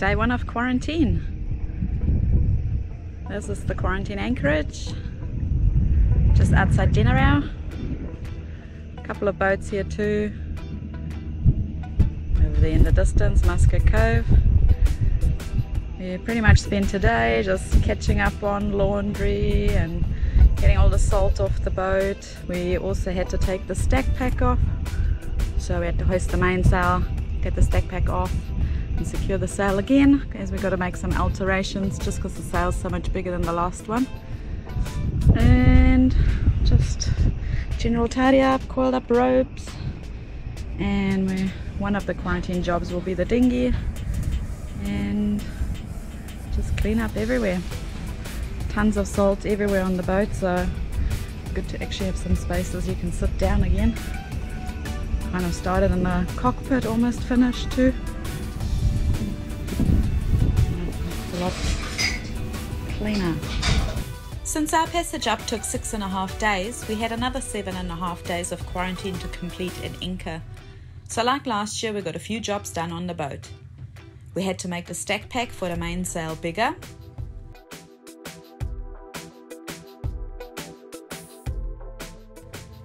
Day one of quarantine. This is the quarantine anchorage, just outside Denarau. A couple of boats here too. Over there in the distance, Musket Cove. We pretty much spent today just catching up on laundry and getting all the salt off the boat. We also had to take the stack pack off, so we had to hoist the mainsail, get the stack pack off and secure the sail again, as we've got to make some alterations just because the sail's so much bigger than the last one. And just general tidy up, coiled up ropes, and one of the quarantine jobs will be the dinghy, and just clean up everywhere. Tons of salt everywhere on the boat, so it's good to actually have some spaces you can sit down again. Kind of started in the cockpit, almost finished too. It's a lot cleaner. Since our passage up took 6.5 days, we had another 7.5 days of quarantine to complete in Inca. So like last year, we got a few jobs done on the boat. We had to make the stack pack for the mainsail bigger.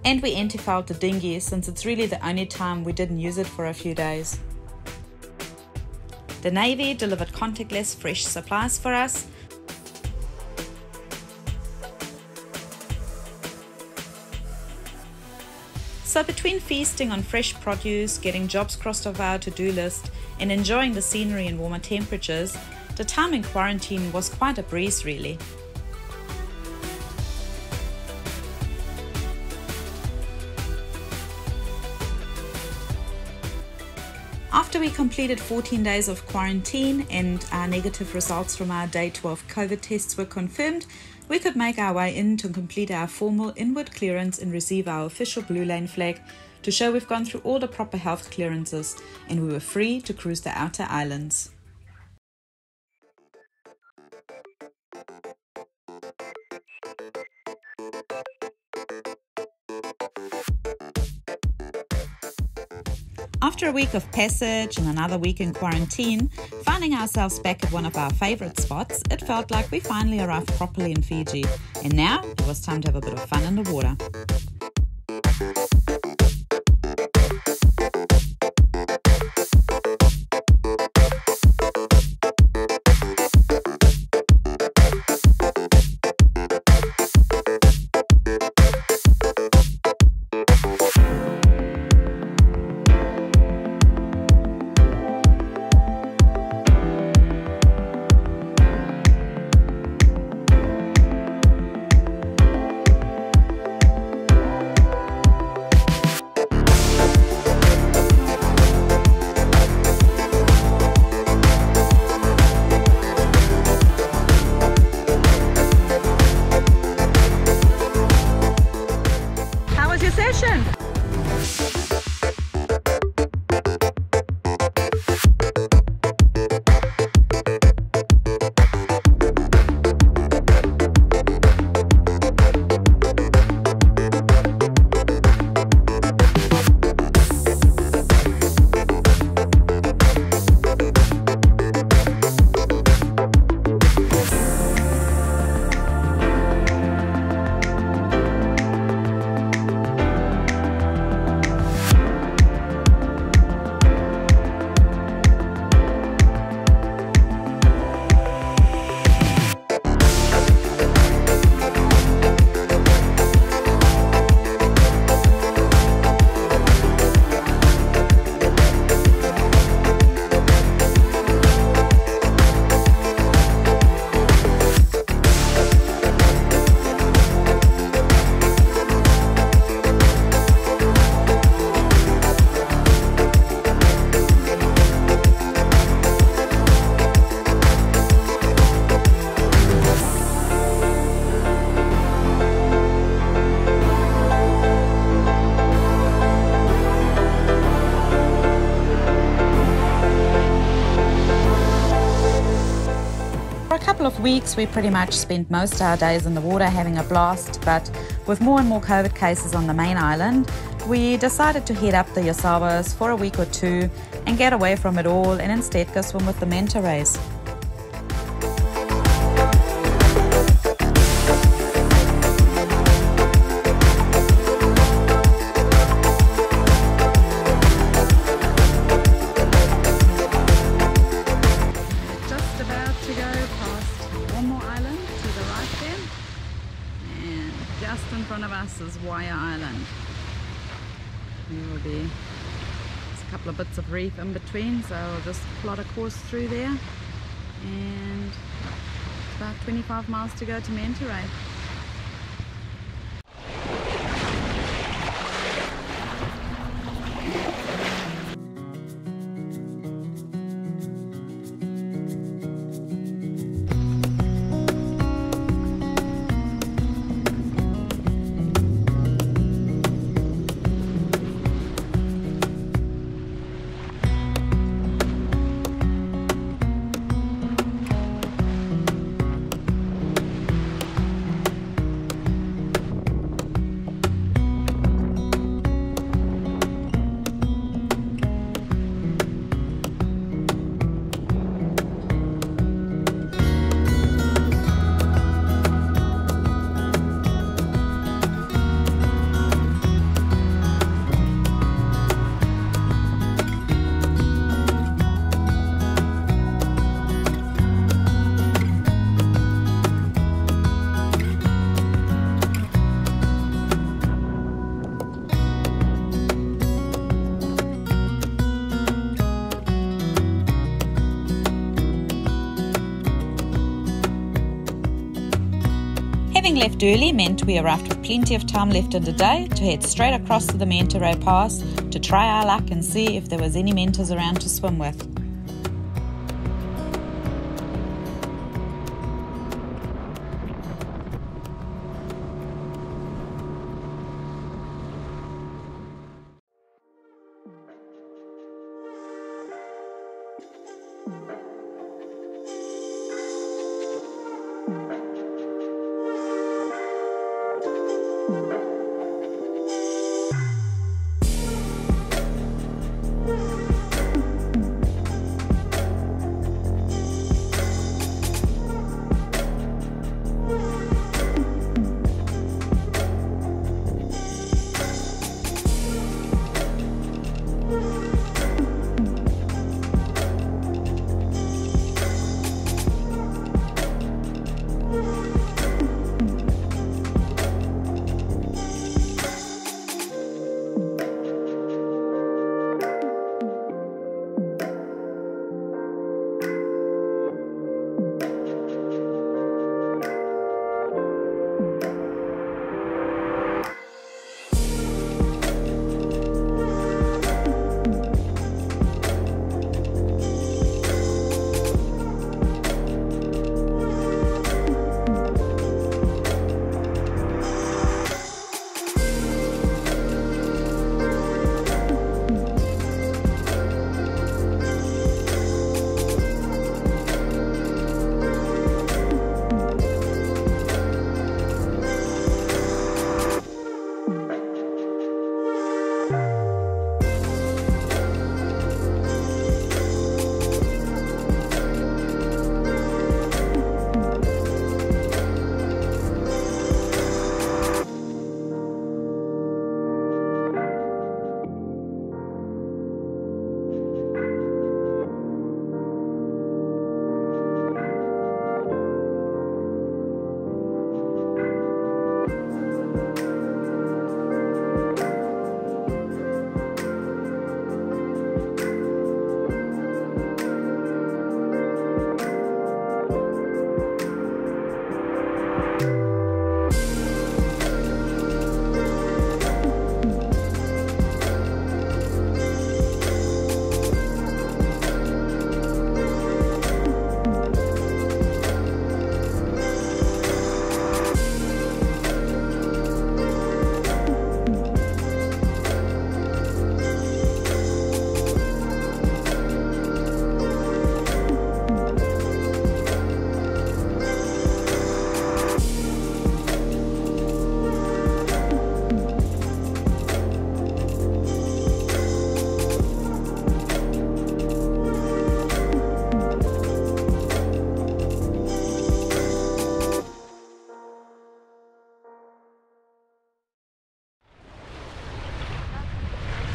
And we empty fouled the dinghy, since it's really the only time we didn't use it for a few days. The Navy delivered contactless fresh supplies for us. So between feasting on fresh produce, getting jobs crossed off our to-do list, and enjoying the scenery and warmer temperatures, the time in quarantine was quite a breeze really. After we completed 14 days of quarantine and our negative results from our day 12 COVID tests were confirmed, we could make our way in to complete our formal inward clearance and receive our official Blue Lane flag to show we've gone through all the proper health clearances, and we were free to cruise the outer islands. After a week of passage and another week in quarantine, finding ourselves back at one of our favourite spots, it felt like we finally arrived properly in Fiji, and now it was time to have a bit of fun in the water. Of weeks we pretty much spent most of our days in the water having a blast, but with more and more COVID cases on the main island, we decided to head up the Yasawas for a week or two and get away from it all and instead go swim with the Manta Rays. Just about to go past one more island to the right there, and just in front of us is Waiya Island. There will be a couple of bits of reef in between, so I'll just plot a course through there, and it's about 25 miles to go to Manta Ray. Having left early meant we arrived with plenty of time left in the day to head straight across to the Manta Ray Pass to try our luck and see if there was any mantas around to swim with.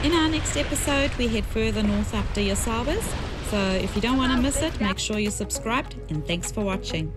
In our next episode, we head further north up to Yasawa's, so if you don't want to miss it, make sure you're subscribed, and thanks for watching.